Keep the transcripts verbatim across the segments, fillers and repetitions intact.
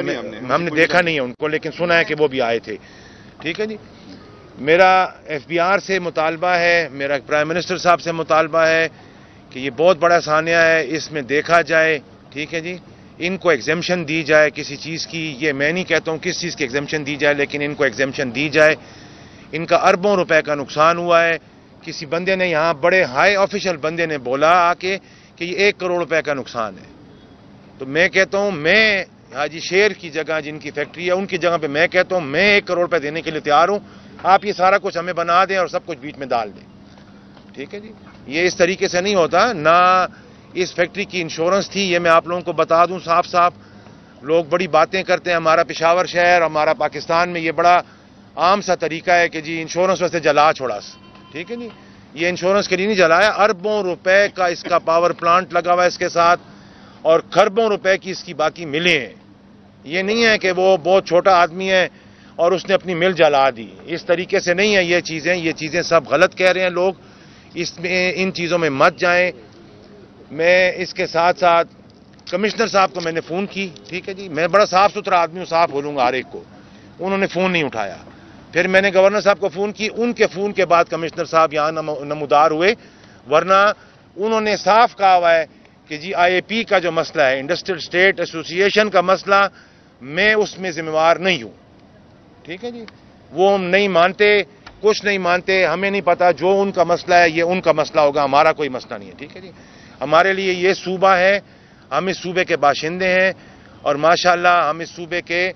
देखा नहीं हमने हमने देखा नहीं है उनको, लेकिन सुना है कि वो भी आए थे। ठीक है जी, मेरा एफ बी आर से मुतालबा है, मेरा प्राइम मिनिस्टर साहब से मुतालबा है कि ये बहुत बड़ा सानिया है, इसमें देखा जाए। ठीक है जी, इनको एग्जेम्पशन दी जाए किसी चीज़ की, ये मैं नहीं कहता हूँ किस चीज़ की एग्जेम्पशन दी जाए, लेकिन इनको एग्जेम्पशन दी जाए। इनका अरबों रुपए का नुकसान हुआ है। किसी बंदे ने यहाँ, बड़े हाई ऑफिशियल बंदे ने बोला आके कि ये एक करोड़ रुपए का नुकसान है। तो मैं कहता हूँ, मैं हाजी शेर की जगह, जिनकी फैक्ट्री है उनकी जगह पे मैं कहता हूँ मैं एक करोड़ रुपए देने के लिए तैयार हूँ, आप ये सारा कुछ हमें बना दें और सब कुछ बीच में डाल दें। ठीक है जी, ये इस तरीके से नहीं होता ना। इस फैक्ट्री की इंश्योरेंस थी, ये मैं आप लोगों को बता दूं साफ साफ। लोग बड़ी बातें करते हैं, हमारा पेशावर शहर, हमारा पाकिस्तान में ये बड़ा आम सा तरीका है कि जी इंश्योरेंस वैसे जला छोड़ा। ठीक है जी, ये इंश्योरेंस के लिए नहीं जलाया, अरबों रुपए का इसका पावर प्लांट लगा हुआ है इसके साथ, और खरबों रुपए की इसकी बाकी मिलें हैं। ये नहीं है कि वो बहुत छोटा आदमी है और उसने अपनी मिल जला दी, इस तरीके से नहीं है ये चीज़ें। ये चीज़ें सब गलत कह रहे हैं लोग, इसमें इन चीज़ों में मत जाएं। मैं इसके साथ साथ कमिश्नर साहब को मैंने फ़ोन की। ठीक है जी, मैं बड़ा साफ़ सुथरा आदमी हूँ, साफ बोलूँगा हर एक को, उन्होंने फ़ोन नहीं उठाया। फिर मैंने गवर्नर साहब को फ़ोन की, उनके फ़ोन के बाद कमिश्नर साहब यहाँ नमोदार हुए, वरना उन्होंने साफ कहा हुआ है कि जी आई ए पी का जो मसला है, इंडस्ट्रियल स्टेट एसोसिएशन का मसला, मैं उसमें जिम्मेवार नहीं हूँ। ठीक है जी, वो हम नहीं मानते, कुछ नहीं मानते, हमें नहीं पता, जो उनका मसला है ये उनका मसला होगा, हमारा कोई मसला नहीं है। ठीक है जी, हमारे लिए ये सूबा है, हम इस सूबे के बाशिंदे हैं, और माशाल्लाह हम इस सूबे के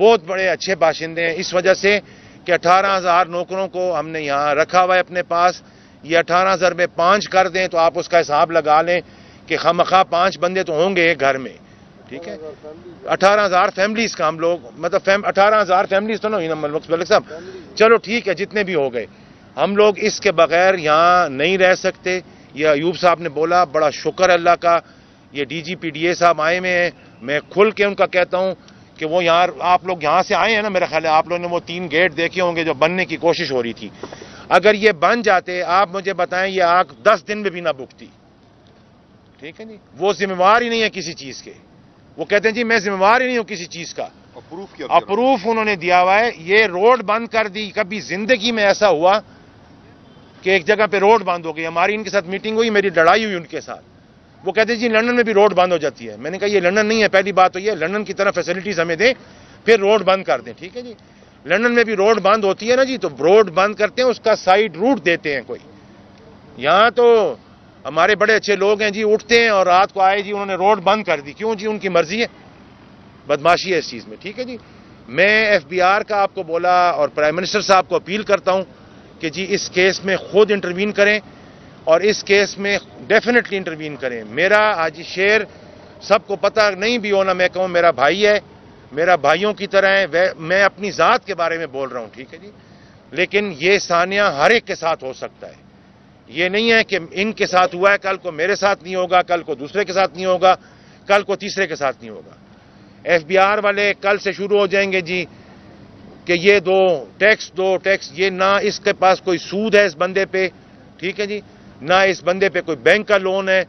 बहुत बड़े अच्छे बाशिंदे हैं, इस वजह से कि अठारह हज़ार नौकरों को हमने यहाँ रखा हुआ है अपने पास। ये अठारह हज़ार में पाँच कर दें तो आप उसका हिसाब लगा लें कि खामखा पाँच बंदे तो होंगे घर में। ठीक है, अठारह हज़ार फैमिलीज़ का हम लोग, मतलब अठारह हज़ार फैमिलीज तो नहीं मलिक साहब, चलो ठीक है जितने भी हो गए, हम लोग इसके बगैर यहाँ नहीं रह सकते। ये अयूब साहब ने बोला, बड़ा शुक्र अल्लाह का, ये D G P D A साहब आए हुए हैं, मैं खुल के उनका कहता हूँ कि वो यहाँ, आप लोग यहाँ से आए हैं ना, मेरा ख्याल है आप लोगों ने वो तीन गेट देखे होंगे जो बनने की कोशिश हो रही थी। अगर ये बन जाते, आप मुझे बताएं, ये आग दस दिन में भी ना बुझती। ठीक है जी, वो जिम्मेवार ही नहीं है किसी चीज़ के, वो कहते हैं जी मैं जिम्मेवार ही नहीं हूँ किसी चीज़ का। अप्रूफ उन्होंने दिया हुआ है। ये रोड बंद कर दी, कभी जिंदगी में ऐसा हुआ कि एक जगह पे रोड बंद हो गई। हमारी इनके साथ मीटिंग हुई, मेरी लड़ाई हुई उनके साथ, वो कहते हैं जी लंदन में भी रोड बंद हो जाती है। मैंने कहा ये लंदन नहीं है, पहली बात तो ये, लंदन की तरह फैसिलिटीज हमें दें, फिर रोड बंद कर दें। ठीक है जी, लंदन में भी रोड बंद होती है ना जी, तो रोड बंद करते हैं, उसका साइड रूट देते हैं कोई। यहाँ तो हमारे बड़े अच्छे लोग हैं जी, उठते हैं और रात को आए जी उन्होंने रोड बंद कर दी, क्यों जी, उनकी मर्जी है, बदमाशी है इस चीज़ में। ठीक है जी, मैं एफ बी आर का आपको बोला और प्राइम मिनिस्टर साहब को अपील करता हूँ कि जी इस केस में खुद इंटरवीन करें, और इस केस में डेफिनेटली इंटरवीन करें। मेरा हाजी शेर सबको पता नहीं भी होना, मैं कहूँ मेरा भाई है, मेरा भाइयों की तरह है, वह मैं अपनी ज़ात के बारे में बोल रहा हूँ। ठीक है जी, लेकिन ये सानिया हर एक के साथ हो सकता है, ये नहीं है कि इनके साथ हुआ है कल को मेरे साथ नहीं होगा, कल को दूसरे के साथ नहीं होगा, कल को तीसरे के साथ नहीं होगा। एफ बी आर वाले कल से शुरू हो जाएंगे जी कि ये दो टैक्स, दो टैक्स, ये ना इसके पास कोई सूद है इस बंदे पे। ठीक है जी, ना इस बंदे पे कोई बैंक का लोन है,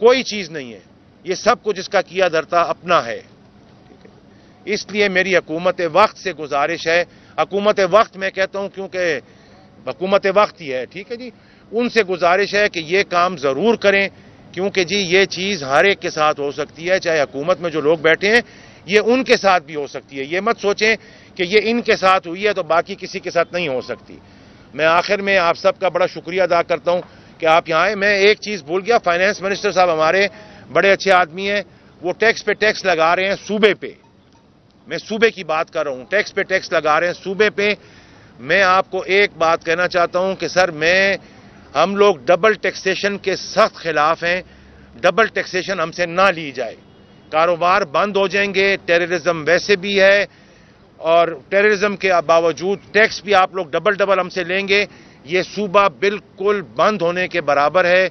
कोई चीज़ नहीं है, ये सब कुछ इसका किया धरता अपना है। ठीक है, इसलिए मेरी हुकूमत वक्त से गुजारिश है, हुकूमत वक्त मैं कहता हूँ क्योंकि हुकूमत वक्त ही है। ठीक है जी, उनसे गुजारिश है कि ये काम ज़रूर करें, क्योंकि जी ये चीज़ हर एक के साथ हो सकती है, चाहे हुकूमत में जो लोग बैठे हैं ये उनके साथ भी हो सकती है। ये मत सोचें कि ये इनके साथ हुई है तो बाकी किसी के साथ नहीं हो सकती। मैं आखिर में आप सबका बड़ा शुक्रिया अदा करता हूं कि आप यहाँ आए। मैं एक चीज़ भूल गया, फाइनेंस मिनिस्टर साहब हमारे बड़े अच्छे आदमी हैं, वो टैक्स पे टैक्स लगा रहे हैं सूबे पे, मैं सूबे की बात कर रहा हूँ, टैक्स पे टैक्स लगा रहे हैं सूबे पे। मैं आपको एक बात कहना चाहता हूँ कि सर मैं, हम लोग डबल टैक्सेशन के सख्त खिलाफ हैं, डबल टैक्सेशन हमसे ना ली जाए, कारोबार बंद हो जाएंगे। टेररिज्म वैसे भी है और टेररिज्म के बावजूद टैक्स भी आप लोग डबल डबल हमसे लेंगे, ये सूबा बिल्कुल बंद होने के बराबर है।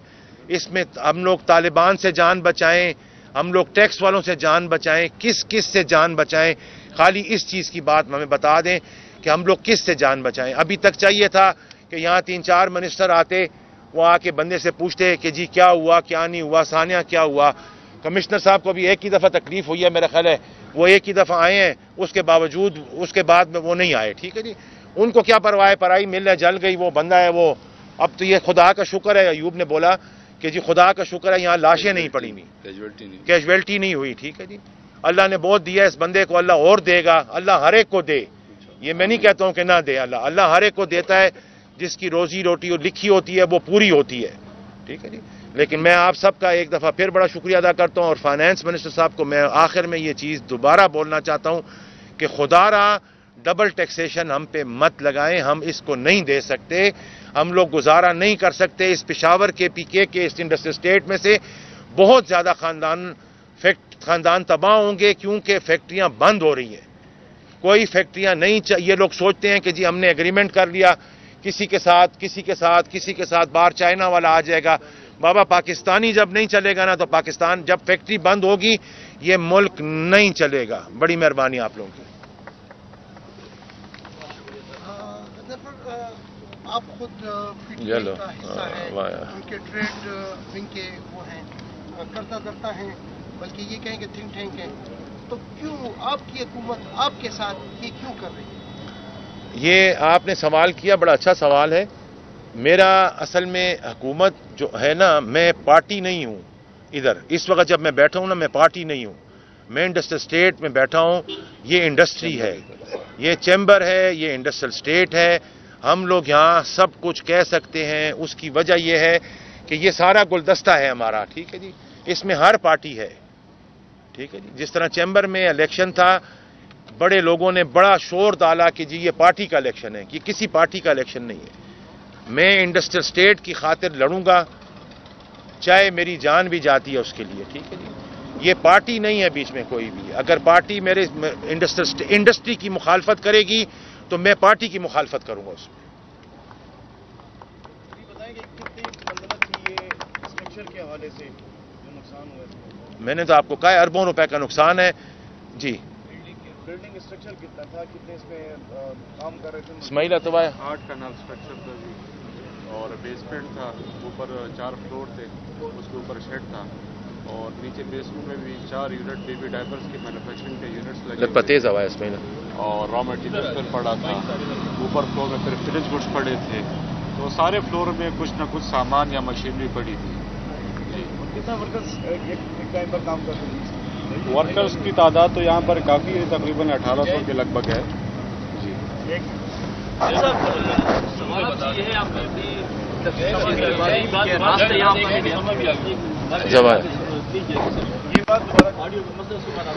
इसमें हम लोग तालिबान से जान बचाएं, हम लोग टैक्स वालों से जान बचाएं, किस किस से जान बचाएं, खाली इस चीज़ की बात हमें बता दें कि हम लोग किस से जान बचाएं। अभी तक चाहिए था कि यहाँ तीन चार मिनिस्टर आते, वो आके बंदे से पूछते कि जी क्या हुआ क्या नहीं हुआ, सानिया क्या हुआ, कमिश्नर साहब को भी एक ही दफ़ा तकलीफ हुई है, मेरा ख्याल है वो एक ही दफ़ा आए हैं, उसके बावजूद उसके बाद में वो नहीं आए। ठीक है जी, उनको क्या परवाह है, पराई मिल है, जल गई वो बंदा है वो। अब तो ये खुदा का शुक्र है, अयूब ने बोला कि जी खुदा का शुक्र है यहाँ लाशें नहीं पड़ी हुई, कैजुअल्टी नहीं कैजुअल्टी नहीं हुई। ठीक है जी, अल्लाह ने बहुत दिया इस बंदे को, अल्लाह और देगा, अल्लाह हर एक को दे। ये मैं नहीं कहता हूँ कि ना दे, अल्लाह अल्लाह हर एक को देता है, जिसकी रोजी रोटी लिखी होती है वो पूरी होती है। ठीक है जी, लेकिन मैं आप सबका एक दफ़ा फिर बड़ा शुक्रिया अदा करता हूँ और फाइनेंस मिनिस्टर साहब को मैं आखिर में ये चीज़ दोबारा बोलना चाहता हूँ कि खुदा रा डबल टैक्सेशन हम पे मत लगाएं, हम इसको नहीं दे सकते, हम लोग गुजारा नहीं कर सकते। इस पेशावर के पी के के इस इंडस्ट्रियल स्टेट में से बहुत ज़्यादा खानदान फैक्ट खानदान तबाह होंगे क्योंकि फैक्ट्रियाँ बंद हो रही हैं, कोई फैक्ट्रियाँ नहीं। ये लोग सोचते हैं कि जी हमने एग्रीमेंट कर लिया किसी के साथ किसी के साथ किसी के साथ बाहर चाइना वाला आ जाएगा। बाबा पाकिस्तानी जब नहीं चलेगा ना तो पाकिस्तान, जब फैक्ट्री बंद होगी ये मुल्क नहीं चलेगा। बड़ी मेहरबानी आप लोगों की। आप खुद का हिस्सा है, उनके ट्रेड विंग के वो हैं, करता करता हैं, बल्कि ये कहेंगे थिंक टैंक है, तो क्यों आपकी हुकूमत आपके साथ ये क्यों कर रही है? ये आपने सवाल किया, बड़ा अच्छा सवाल है। मेरा असल में हुकूमत जो है ना, मैं पार्टी नहीं हूँ इधर। इस वक्त जब मैं बैठा हूँ ना, मैं पार्टी नहीं हूँ, मैं इंडस्ट्रियल स्टेट में बैठा हूँ। ये इंडस्ट्री है, ये चैम्बर है, ये इंडस्ट्रियल स्टेट है, हम लोग यहाँ सब कुछ कह सकते हैं। उसकी वजह यह है कि ये सारा गुलदस्ता है हमारा। ठीक है जी, इसमें हर पार्टी है। ठीक है जी, जिस तरह चैम्बर में इलेक्शन था, बड़े लोगों ने बड़ा शोर डाला कि जी ये पार्टी का इलेक्शन है, कि किसी पार्टी का इलेक्शन नहीं है। मैं इंडस्ट्रियल स्टेट की खातिर लड़ूंगा, चाहे मेरी जान भी जाती है उसके लिए। ठीक है जी, ये पार्टी नहीं है बीच में कोई भी। अगर पार्टी मेरे इंडस्ट्रियल इंडस्ट्री की मुखालफत करेगी तो मैं पार्टी की मुखालफत करूंगा उसमें। मैंने तो आपको कहा अरबों रुपए का नुकसान है जी। बिल्डिंग स्ट्रक्चर कितना था, कितने इसमें काम कर रहे थे? इस्माइल अतवा आठ का नाम स्ट्रक्चर था जी, और बेसमेंट था, ऊपर चार फ्लोर थे, उसके ऊपर शेड था, और नीचे बेसमेंट में भी चार यूनिट बेबी डायपर्स के मैन्युफैक्चरिंग के यूनिट्स लगे, तेज हवा इसमें, और रॉ मटेरियल पर पड़ा था। ऊपर फ्लोर में फिर फिनिश गुड्स पड़े थे, तो सारे फ्लोर में कुछ ना कुछ सामान या मशीनरी पड़ी थी जी। कितना वर्कर्स एक टाइम पर काम करते थे? वर्कर्स की तादाद तो यहाँ पर काफ़ी है, तकरीबन अठारह सौ के लगभग है जी।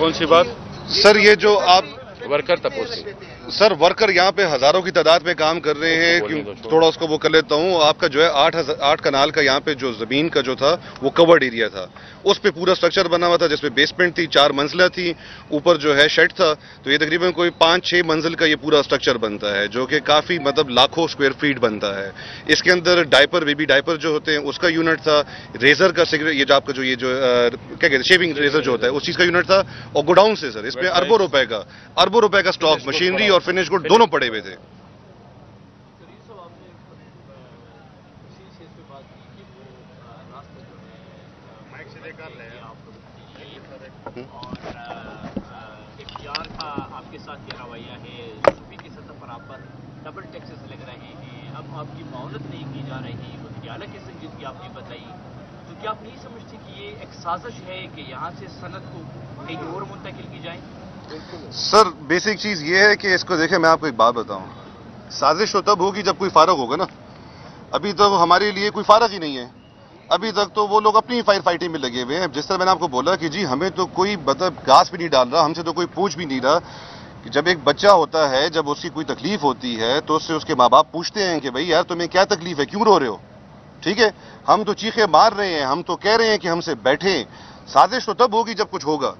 कौन सी बात सर? ये जो आप वर्कर तक, सर वर्कर यहाँ पे हज़ारों की तादाद में काम कर रहे हैं, थोड़ा उसको वो कर लेता हूँ। आपका जो है आठ आठ कनाल का यहाँ पे जो ज़मीन का जो था वो कवर्ड एरिया था, उस पे पूरा स्ट्रक्चर बना हुआ था, जिसमें बेसमेंट थी, चार मंजिला थी, ऊपर जो है शेड था, तो ये तकरीबन कोई पाँच छः मंजिल का ये पूरा स्ट्रक्चर बनता है, जो कि काफ़ी मतलब लाखों स्क्वायर फीट बनता है। इसके अंदर डायपर बेबी डायपर जो होते हैं उसका यूनिट था, रेजर का सिगरेट, ये जो आपका जो ये जो क्या कहते हैं शेविंग रेजर जो होता है उस चीज़ का यूनिट था, और गोडाउन से सर इसमें अरबों रुपए का अरबों रुपए का स्टॉक, मशीनरी और फिनिश गुड दोनों पड़े हुए थे। आपके साथ क्या रवैया है? सूबे की सतह पर आप पर डबल टैक्सेस लग रहे हैं, अब आपकी मौलत नहीं की जा रही, वज़ीर-ए-आला की संजीदगी आपने बताई, तो क्या आप नहीं समझते कि ये एक साजिश है कि यहाँ से सनत को कहीं और मुंतकिल की जाए? सर बेसिक चीज़ ये है कि इसको देखें, मैं आपको एक बात बताऊं, साजिश तो तब होगी जब कोई फारग होगा ना। अभी तो हमारे लिए कोई फारग ही नहीं है, अभी तक तो वो लोग अपनी फायर फाइटिंग में लगे हुए हैं। जिस तरह मैंने आपको बोला कि जी हमें तो कोई मतलब घास भी नहीं डाल रहा, हमसे तो कोई पूछ भी नहीं रहा। कि जब एक बच्चा होता है, जब उसकी कोई तकलीफ होती है तो उससे उसके माँ बाप पूछते हैं कि भाई यार तुम्हें क्या तकलीफ है, क्यों रो रहे हो? ठीक है, हम तो चीखे मार रहे हैं, हम तो कह रहे हैं कि हमसे बैठें। साजिश तो तब होगी जब कुछ होगा।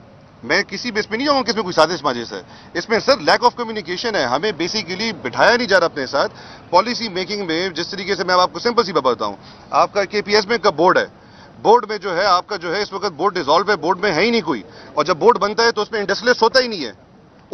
मैं किसी बेस पे नहीं जाऊँगा कि इसमें कोई साजिश माजिश है। इसमें सर लैक ऑफ कम्युनिकेशन है, हमें बेसिकली बिठाया नहीं जा रहा अपने साथ पॉलिसी मेकिंग में। जिस तरीके से मैं आपको सिंपल सी बात बताऊँ, आपका केपीएस में का बोर्ड है, बोर्ड में जो है आपका जो है इस वक्त बोर्ड डिजॉल्व है, बोर्ड में है ही नहीं कोई, और जब बोर्ड बनता है तो उसमें इंडस्ट्रियलिस्ट होता ही नहीं है,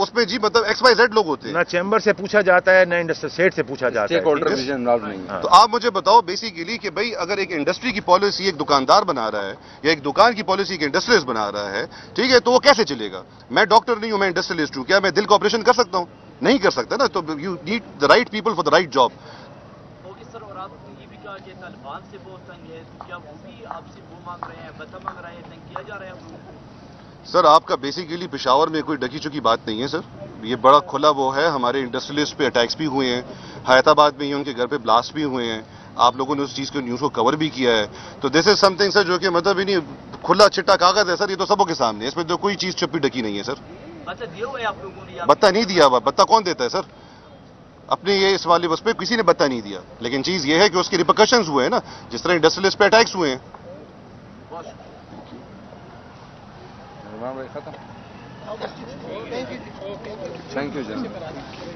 उसमें जी मतलब एक्स वाई जेड लोग होते हैं, ना चैम्बर से पूछा जाता है ना इंडस्ट्रियल स्टेट से पूछा जाता है, नहीं। हाँ। तो आप मुझे बताओ बेसिकली कि भाई अगर एक इंडस्ट्री की पॉलिसी एक दुकानदार बना रहा है या एक दुकान की पॉलिसी एक इंडस्ट्रियलिस्ट बना रहा है, ठीक है, तो वो कैसे चलेगा? मैं डॉक्टर नहीं हूँ, मैं इंडस्ट्रियलिस्ट हूँ, क्या मैं दिल का ऑपरेशन कर सकता हूँ? नहीं कर सकता ना। तो you need the right people for the right job. Taliban से बहुत तंग है, क्या वो भी आपसे वो मांग रहे हैं, बता मांग रहे हैं, तंग किया जा रहा है आपको? सर आपका बेसिकली पेशावर में कोई डकी चुकी बात नहीं है सर, ये बड़ा खुला वो है। हमारे इंडस्ट्रियलिस्ट पे अटैक्स भी हुए हैं, हैदराबाद में ही उनके घर पे ब्लास्ट भी हुए हैं, आप लोगों ने उस चीज़ के न्यूज़ को कवर भी किया है। तो दिस इज समथिंग सर जो कि मतलब ही नहीं, खुला चिट्टा कागज है सर, ये तो सबों के सामने, इसमें तो कोई चीज़ छुपी ढकी नहीं है सर। बता दिया आप लोगों ने? बता नहीं दिया, बता कौन देता है सर? अपने ये इस वाले बस पे किसी ने बता नहीं दिया, लेकिन चीज़ ये है कि उसके रिपरकशंस हुए हैं ना, जिस तरह इंडस्ट्रियलिस्ट पे अटैक्स हुए हैं। Thank you.